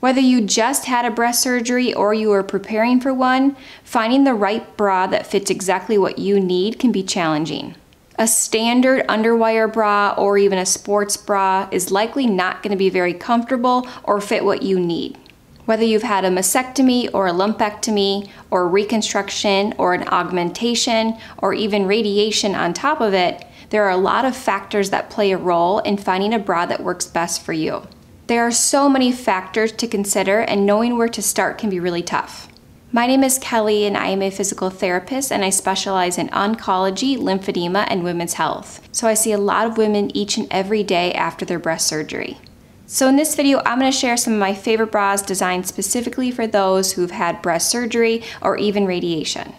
Whether you just had a breast surgery or you are preparing for one, finding the right bra that fits exactly what you need can be challenging. A standard underwire bra or even a sports bra is likely not going to be very comfortable or fit what you need. Whether you've had a mastectomy or a lumpectomy or reconstruction or an augmentation or even radiation on top of it, there are a lot of factors that play a role in finding a bra that works best for you. There are so many factors to consider, and knowing where to start can be really tough. My name is Kelly, and I am a physical therapist, and I specialize in oncology, lymphedema, and women's health. So I see a lot of women each and every day after their breast surgery. So in this video, I'm going to share some of my favorite bras designed specifically for those who've had breast surgery or even radiation.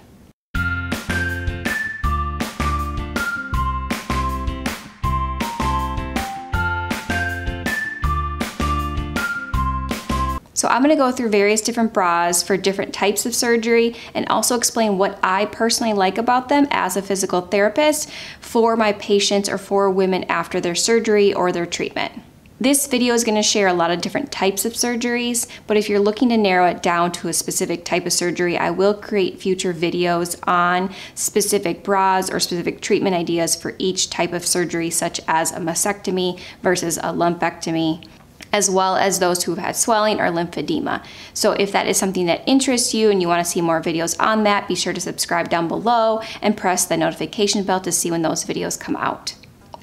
So I'm going to go through various different bras for different types of surgery and also explain what I personally like about them as a physical therapist for my patients or for women after their surgery or their treatment. This video is going to share a lot of different types of surgeries, but if you're looking to narrow it down to a specific type of surgery, I will create future videos on specific bras or specific treatment ideas for each type of surgery, such as a mastectomy versus a lumpectomy, as well as those who've had swelling or lymphedema. So if that is something that interests you and you want to see more videos on that, be sure to subscribe down below and press the notification bell to see when those videos come out.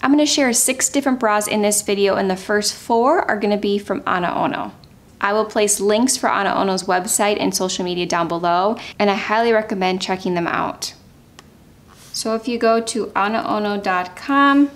I'm going to share 6 different bras in this video, and the first 4 are going to be from AnaOno. I will place links for AnaOno's website and social media down below, and I highly recommend checking them out. So if you go to AnaOno.com,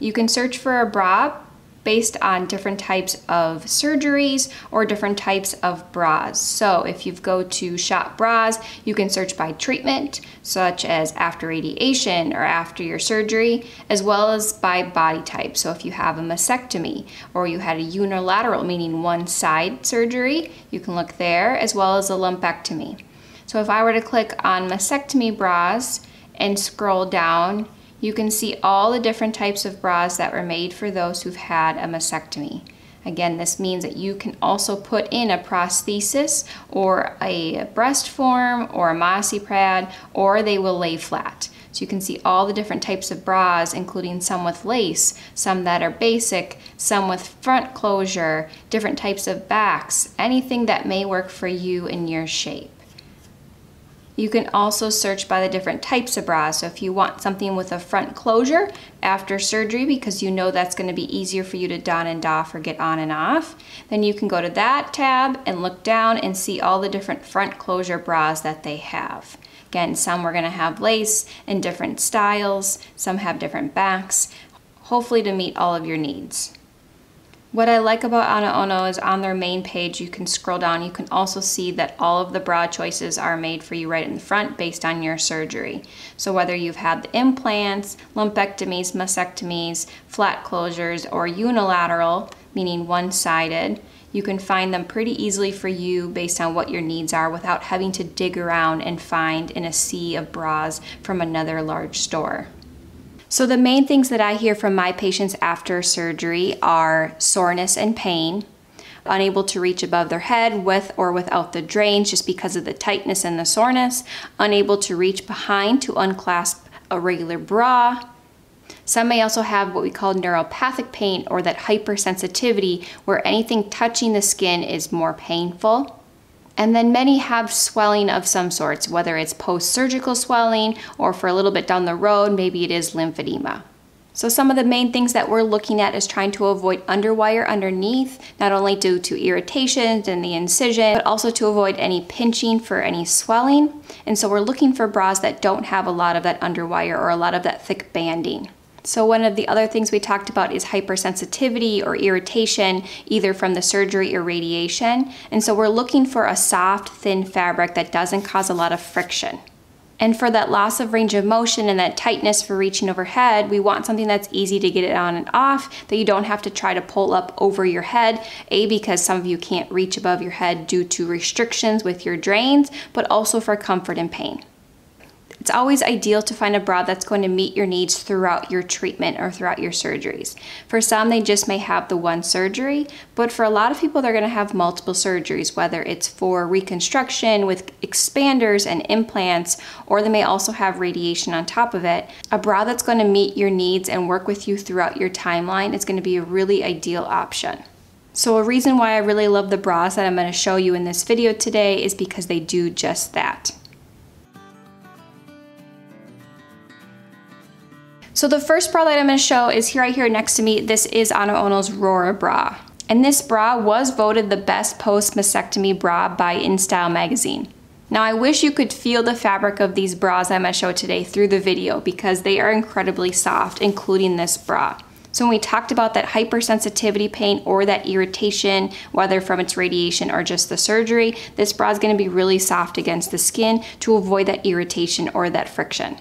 you can search for a bra based on different types of surgeries or different types of bras. So if you go to shop bras, you can search by treatment, such as after radiation or after your surgery, as well as by body type. So if you have a mastectomy or you had a unilateral, meaning one side surgery, you can look there, as well as a lumpectomy. So if I were to click on mastectomy bras and scroll down, you can see all the different types of bras that were made for those who've had a mastectomy. Again, this means that you can also put in a prosthesis or a breast form or a mossy pad, or they will lay flat. So you can see all the different types of bras, including some with lace, some that are basic, some with front closure, different types of backs, anything that may work for you and your shape. You can also search by the different types of bras. So if you want something with a front closure after surgery, because you know that's going to be easier for you to don and doff or get on and off, then you can go to that tab and look down and see all the different front closure bras that they have. Again, some are going to have lace and different styles. Some have different backs, hopefully to meet all of your needs. What I like about AnaOno is on their main page, you can scroll down. You can also see that all of the bra choices are made for you right in the front based on your surgery. So whether you've had the implants, lumpectomies, mastectomies, flat closures, or unilateral, meaning one-sided, you can find them pretty easily for you based on what your needs are without having to dig around and find in a sea of bras from another large store. So the main things that I hear from my patients after surgery are soreness and pain, unable to reach above their head with or without the drains just because of the tightness and the soreness, unable to reach behind to unclasp a regular bra. Some may also have what we call neuropathic pain, or that hypersensitivity where anything touching the skin is more painful. And then many have swelling of some sorts, whether it's post-surgical swelling or for a little bit down the road, maybe it is lymphedema. So some of the main things that we're looking at is trying to avoid underwire underneath, not only due to irritations and the incision, but also to avoid any pinching for any swelling. And so we're looking for bras that don't have a lot of that underwire or a lot of that thick banding. So one of the other things we talked about is hypersensitivity or irritation, either from the surgery or radiation. And so we're looking for a soft, thin fabric that doesn't cause a lot of friction. And for that loss of range of motion and that tightness for reaching overhead, we want something that's easy to get it on and off, that you don't have to try to pull up over your head, A, because some of you can't reach above your head due to restrictions with your drains, but also for comfort and pain. It's always ideal to find a bra that's going to meet your needs throughout your treatment or throughout your surgeries. For some, they just may have the one surgery, but for a lot of people, they're going to have multiple surgeries, whether it's for reconstruction with expanders and implants, or they may also have radiation on top of it. A bra that's going to meet your needs and work with you throughout your timeline is going to be a really ideal option. So a reason why I really love the bras that I'm going to show you in this video today is because they do just that. So the first bra that I'm going to show is right here next to me. This is AnaOno's Rora bra. And this bra was voted the best post-mastectomy bra by InStyle magazine. Now I wish you could feel the fabric of these bras I'm going to show today through the video because they are incredibly soft, including this bra. So when we talked about that hypersensitivity pain or that irritation, whether from its radiation or just the surgery, this bra is going to be really soft against the skin to avoid that irritation or that friction.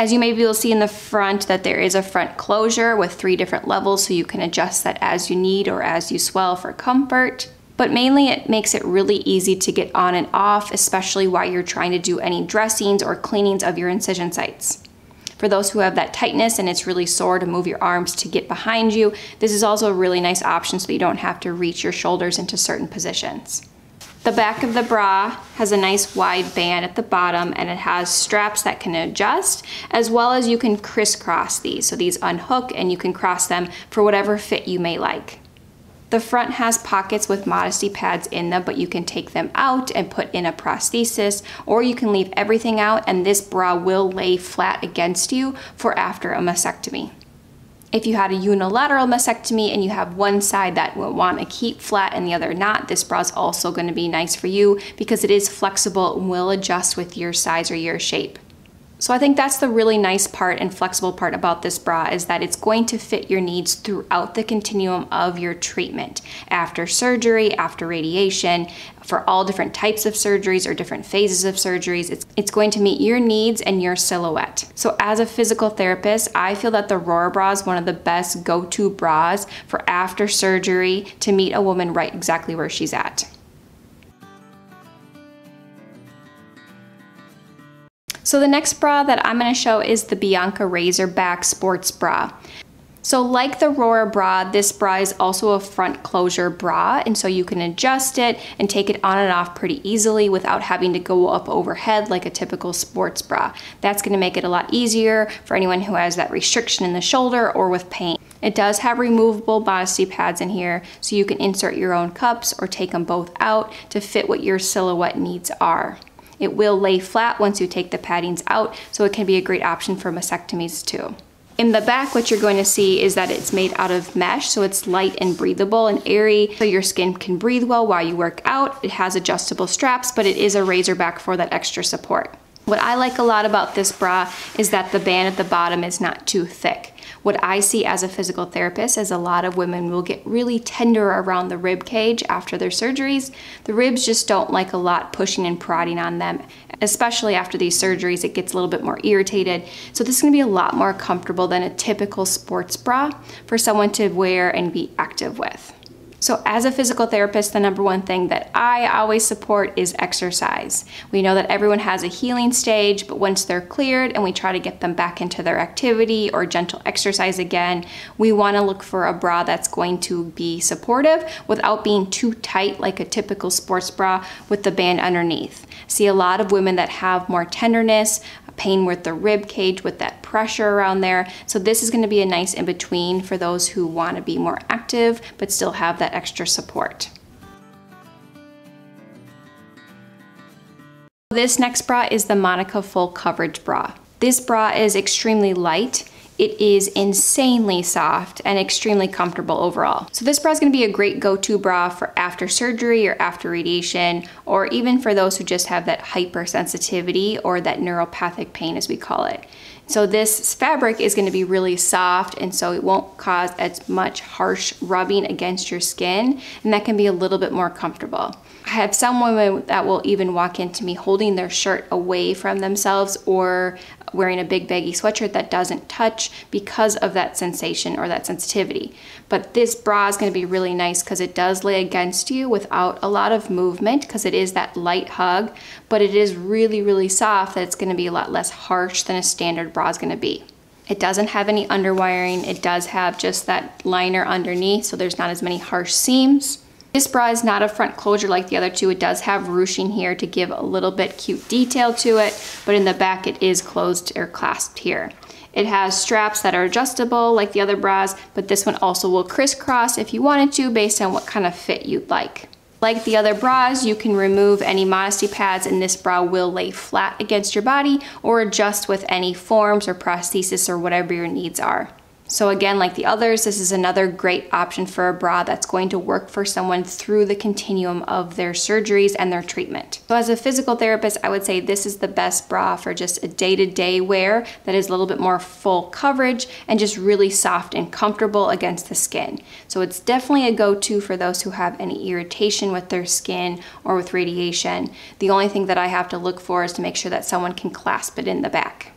As you may be able to see in the front that there is a front closure with 3 different levels, so you can adjust that as you need or as you swell for comfort. But mainly it makes it really easy to get on and off, especially while you're trying to do any dressings or cleanings of your incision sites. For those who have that tightness and it's really sore to move your arms to get behind you, this is also a really nice option so you don't have to reach your shoulders into certain positions. The back of the bra has a nice wide band at the bottom and it has straps that can adjust, as well as you can crisscross these. So these unhook and you can cross them for whatever fit you may like. The front has pockets with modesty pads in them, but you can take them out and put in a prosthesis, or you can leave everything out and this bra will lay flat against you for after a mastectomy. If you had a unilateral mastectomy and you have one side that will want to keep flat and the other not, this bra is also going to be nice for you because it is flexible and will adjust with your size or your shape. So I think that's the really nice part and flexible part about this bra is that it's going to fit your needs throughout the continuum of your treatment. After surgery, after radiation, for all different types of surgeries or different phases of surgeries, it's going to meet your needs and your silhouette. So as a physical therapist, I feel that the Rora bra is one of the best go-to bras for after surgery to meet a woman right exactly where she's at. So the next bra that I'm going to show is the Bianca Razorback sports bra. So like the Rora bra, this bra is also a front closure bra, and so you can adjust it and take it on and off pretty easily without having to go up overhead like a typical sports bra. That's going to make it a lot easier for anyone who has that restriction in the shoulder or with pain. It does have removable modesty pads in here, so you can insert your own cups or take them both out to fit what your silhouette needs are. It will lay flat once you take the paddings out, so it can be a great option for mastectomies too. In the back, what you're going to see is that it's made out of mesh, so it's light and breathable and airy, so your skin can breathe well while you work out. It has adjustable straps, but it is a Razorback for that extra support. What I like a lot about this bra is that the band at the bottom is not too thick. What I see as a physical therapist is a lot of women will get really tender around the rib cage after their surgeries. The ribs just don't like a lot pushing and prodding on them. Especially after these surgeries, it gets a little bit more irritated. So this is going to be a lot more comfortable than a typical sports bra for someone to wear and be active with. So as a physical therapist, the #1 thing that I always support is exercise. We know that everyone has a healing stage, but once they're cleared and we try to get them back into their activity or gentle exercise again, we want to look for a bra that's going to be supportive without being too tight like a typical sports bra with the band underneath. I see a lot of women that have more tenderness, pain with the rib cage with that pressure around there. So this is going to be a nice in-between for those who want to be more active but still have that extra support. This next bra is the Monica full coverage bra. This bra is extremely light. It is insanely soft and extremely comfortable overall. So this bra is going to be a great go-to bra for after surgery or after radiation, or even for those who just have that hypersensitivity or that neuropathic pain as we call it. So this fabric is going to be really soft, and so it won't cause as much harsh rubbing against your skin, and that can be a little bit more comfortable. I have some women that will even walk into me holding their shirt away from themselves or wearing a big baggy sweatshirt that doesn't touch because of that sensation or that sensitivity. But this bra is going to be really nice because it does lay against you without a lot of movement, because it is that light hug, but it is really, really soft, that it's going to be a lot less harsh than a standard bra is going to be. It doesn't have any underwiring. It does have just that liner underneath, so there's not as many harsh seams. This bra is not a front closure like the other two. It does have ruching here to give a little bit cute detail to it, but in the back it is closed or clasped here. It has straps that are adjustable like the other bras, but this one also will crisscross if you wanted to based on what kind of fit you'd like. Like the other bras, you can remove any modesty pads and this bra will lay flat against your body or adjust with any forms or prosthesis or whatever your needs are. So again, like the others, this is another great option for a bra that's going to work for someone through the continuum of their surgeries and their treatment. So as a physical therapist, I would say this is the best bra for just a day-to-day wear that is a little bit more full coverage and just really soft and comfortable against the skin. So it's definitely a go-to for those who have any irritation with their skin or with radiation. The only thing that I have to look for is to make sure that someone can clasp it in the back.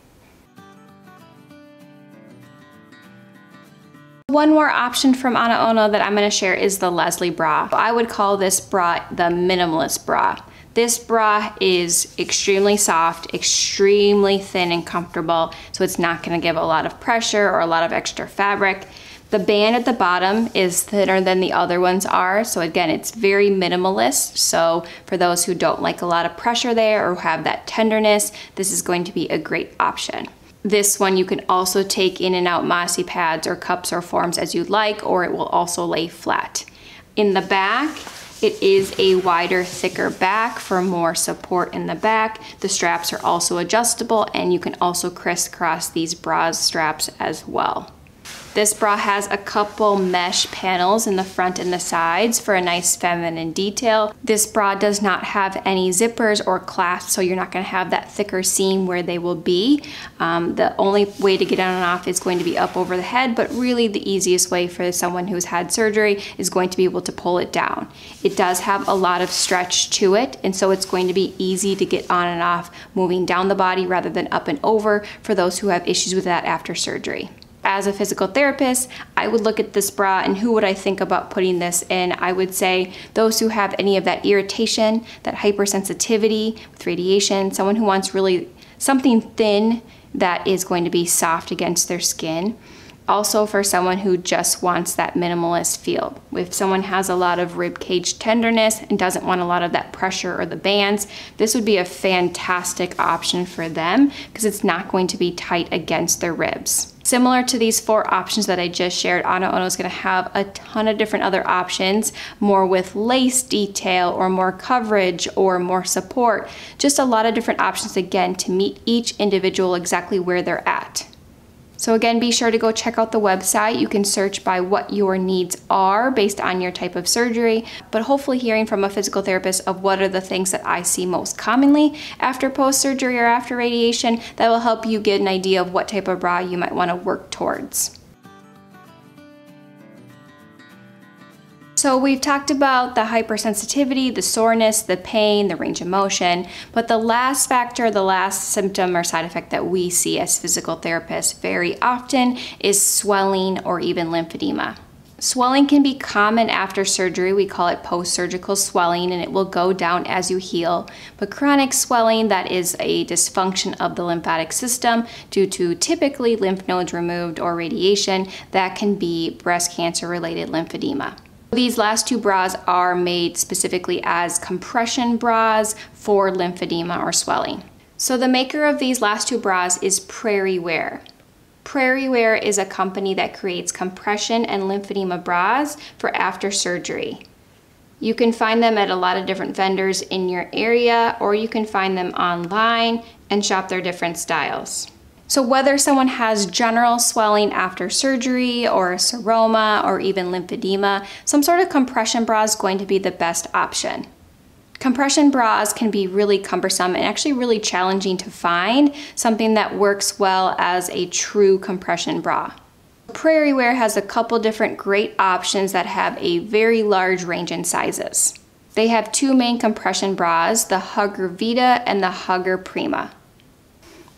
One more option from AnaOno that I'm going to share is the Leslie bra. I would call this bra the minimalist bra. This bra is extremely soft, extremely thin and comfortable, so it's not going to give a lot of pressure or a lot of extra fabric. The band at the bottom is thinner than the other ones are, so again, it's very minimalist. So for those who don't like a lot of pressure there or have that tenderness, this is going to be a great option. This one you can also take in and out modesty pads or cups or forms as you like, or it will also lay flat. In the back, it is a wider, thicker back for more support in the back. The straps are also adjustable and you can also crisscross these bra straps as well. This bra has a couple mesh panels in the front and the sides for a nice feminine detail. This bra does not have any zippers or clasps, so you're not going to have that thicker seam where they will be. The only way to get on and off is going to be up over the head, but really the easiest way for someone who's had surgery is going to be able to pull it down. It does have a lot of stretch to it, and so it's going to be easy to get on and off moving down the body rather than up and over for those who have issues with that after surgery. As a physical therapist, I would look at this bra and who would I think about putting this in? I would say those who have any of that irritation, that hypersensitivity with radiation, someone who wants really something thin that is going to be soft against their skin. Also for someone who just wants that minimalist feel. If someone has a lot of ribcage tenderness and doesn't want a lot of that pressure or the bands, this would be a fantastic option for them because it's not going to be tight against their ribs. Similar to these four options that I just shared, AnaOno is going to have a ton of different other options, more with lace detail or more coverage or more support. Just a lot of different options, again, to meet each individual exactly where they're at. So again, be sure to go check out the website. You can search by what your needs are based on your type of surgery, but hopefully hearing from a physical therapist of what are the things that I see most commonly after post-surgery or after radiation, that will help you get an idea of what type of bra you might want to work towards. So we've talked about the hypersensitivity, the soreness, the pain, the range of motion, but the last factor, the last symptom or side effect that we see as physical therapists very often is swelling or even lymphedema. Swelling can be common after surgery. We call it post-surgical swelling, and it will go down as you heal. But chronic swelling, that is a dysfunction of the lymphatic system due to typically lymph nodes removed or radiation, that can be breast cancer-related lymphedema. These last two bras are made specifically as compression bras for lymphedema or swelling. So the maker of these last two bras is PrairieWear. PrairieWear is a company that creates compression and lymphedema bras for after surgery. You can find them at a lot of different vendors in your area, or you can find them online and shop their different styles. So whether someone has general swelling after surgery or seroma or even lymphedema, some sort of compression bra is going to be the best option. Compression bras can be really cumbersome and actually really challenging to find something that works well as a true compression bra. PrairieWear has a couple different great options that have a very large range in sizes. They have two main compression bras, the HuggerVIDA and the HuggerPRIMA.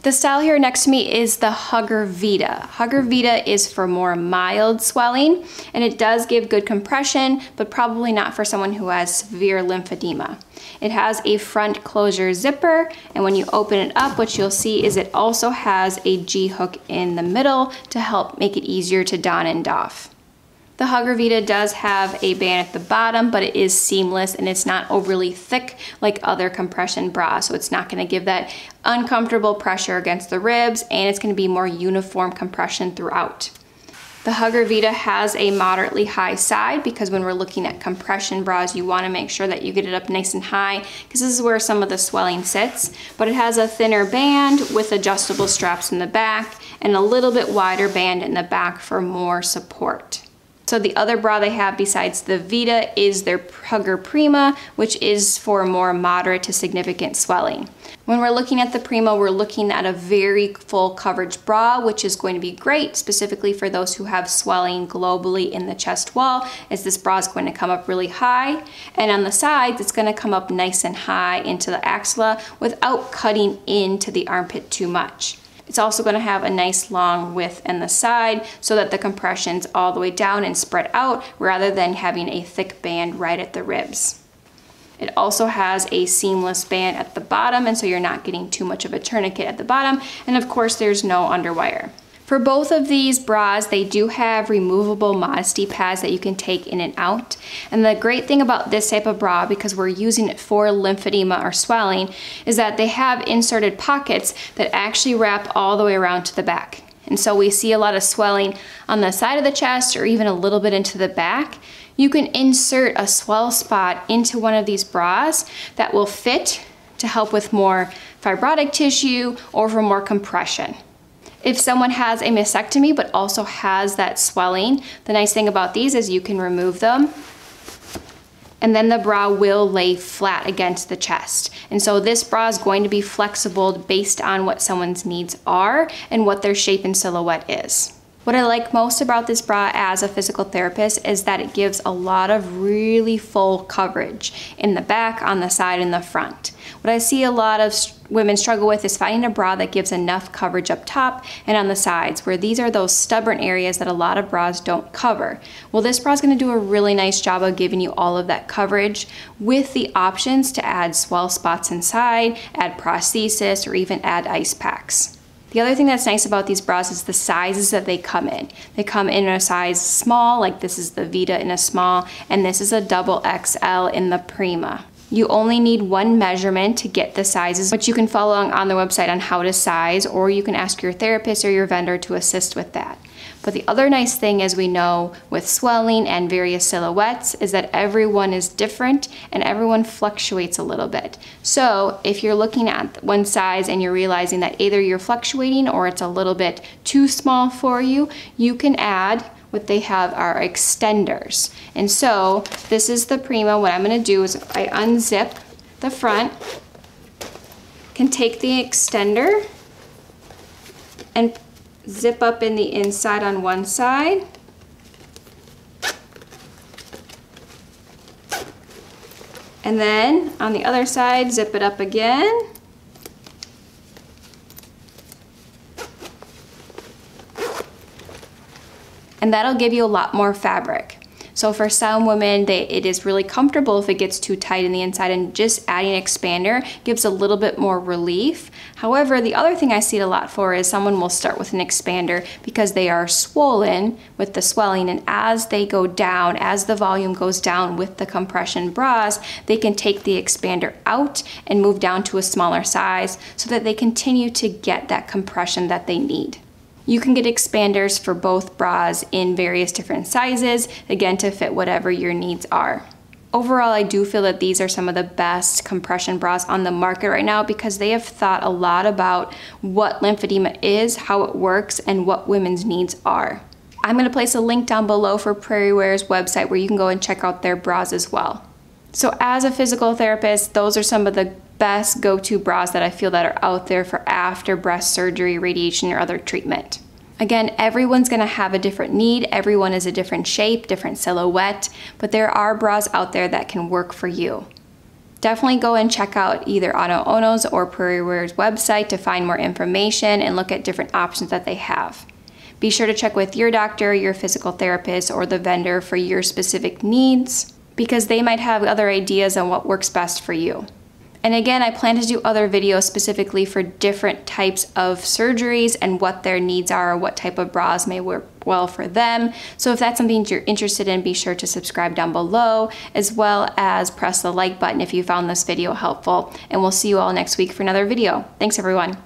The style here next to me is the HuggerVIDA. HuggerVIDA is for more mild swelling, and it does give good compression, but probably not for someone who has severe lymphedema. It has a front closure zipper, and when you open it up, what you'll see is it also has a G-hook in the middle to help make it easier to don and doff. The HuggerVIDA does have a band at the bottom, but it is seamless and it's not overly thick like other compression bras, so it's not going to give that uncomfortable pressure against the ribs, and it's going to be more uniform compression throughout. The HuggerVIDA has a moderately high side because when we're looking at compression bras, you want to make sure that you get it up nice and high because this is where some of the swelling sits. But it has a thinner band with adjustable straps in the back and a little bit wider band in the back for more support. So the other bra they have besides the VIDA is their HuggerPRIMA, which is for more moderate to significant swelling. When we're looking at the PRIMA, we're looking at a very full coverage bra, which is going to be great specifically for those who have swelling globally in the chest wall, as this bra is going to come up really high. And on the sides, it's going to come up nice and high into the axilla without cutting into the armpit too much. It's also going to have a nice long width in the side so that the compression's all the way down and spread out rather than having a thick band right at the ribs. It also has a seamless band at the bottom, and so you're not getting too much of a tourniquet at the bottom, and of course there's no underwire. For both of these bras, they do have removable modesty pads that you can take in and out. And the great thing about this type of bra, because we're using it for lymphedema or swelling, is that they have inserted pockets that actually wrap all the way around to the back. And so we see a lot of swelling on the side of the chest or even a little bit into the back. You can insert a swell spot into one of these bras that will fit to help with more fibrotic tissue or for more compression. If someone has a mastectomy but also has that swelling, the nice thing about these is you can remove them, and then the bra will lay flat against the chest. And so this bra is going to be flexible based on what someone's needs are and what their shape and silhouette is. What I like most about this bra as a physical therapist is that it gives a lot of really full coverage in the back, on the side, and the front. What I see a lot of women struggle with is finding a bra that gives enough coverage up top and on the sides, where these are those stubborn areas that a lot of bras don't cover. Well, this bra is going to do a really nice job of giving you all of that coverage with the options to add swell spots inside, add prosthesis, or even add ice packs. The other thing that's nice about these bras is the sizes that they come in. They come in a size small, like this is the VIDA in a small, and this is a XXL in the PRIMA. You only need one measurement to get the sizes, which you can follow along on their website on how to size, or you can ask your therapist or your vendor to assist with that. But the other nice thing, as we know, with swelling and various silhouettes, is that everyone is different and everyone fluctuates a little bit. So if you're looking at one size and you're realizing that either you're fluctuating or it's a little bit too small for you, you can add what they have are extenders. And so this is the PRIMA. What I'm going to do is I unzip the front, can take the extender and zip up in the inside on one side, and then on the other side zip it up again, and that'll give you a lot more fabric. So for some women, it is really comfortable if it gets too tight in the inside, and just adding an expander gives a little bit more relief. However, the other thing I see it a lot for is someone will start with an expander because they are swollen with the swelling, and as they go down, as the volume goes down with the compression bras, they can take the expander out and move down to a smaller size so that they continue to get that compression that they need. You can get expanders for both bras in various different sizes, again, to fit whatever your needs are. Overall, I do feel that these are some of the best compression bras on the market right now because they have thought a lot about what lymphedema is, how it works, and what women's needs are. I'm going to place a link down below for PrairieWear's website where you can go and check out their bras as well. So as a physical therapist, those are some of the best go-to bras that I feel that are out there for after breast surgery, radiation, or other treatment. Again, everyone's going to have a different need. Everyone is a different shape, different silhouette, but there are bras out there that can work for you. definitely go and check out either AnaOno's or PrairieWear's website to find more information and look at different options that they have. Be sure to check with your doctor, your physical therapist, or the vendor for your specific needs, because they might have other ideas on what works best for you. And again, I plan to do other videos specifically for different types of surgeries and what their needs are, or what type of bras may work well for them. So if that's something you're interested in, be sure to subscribe down below, as well as press the like button if you found this video helpful. And we'll see you all next week for another video. Thanks everyone.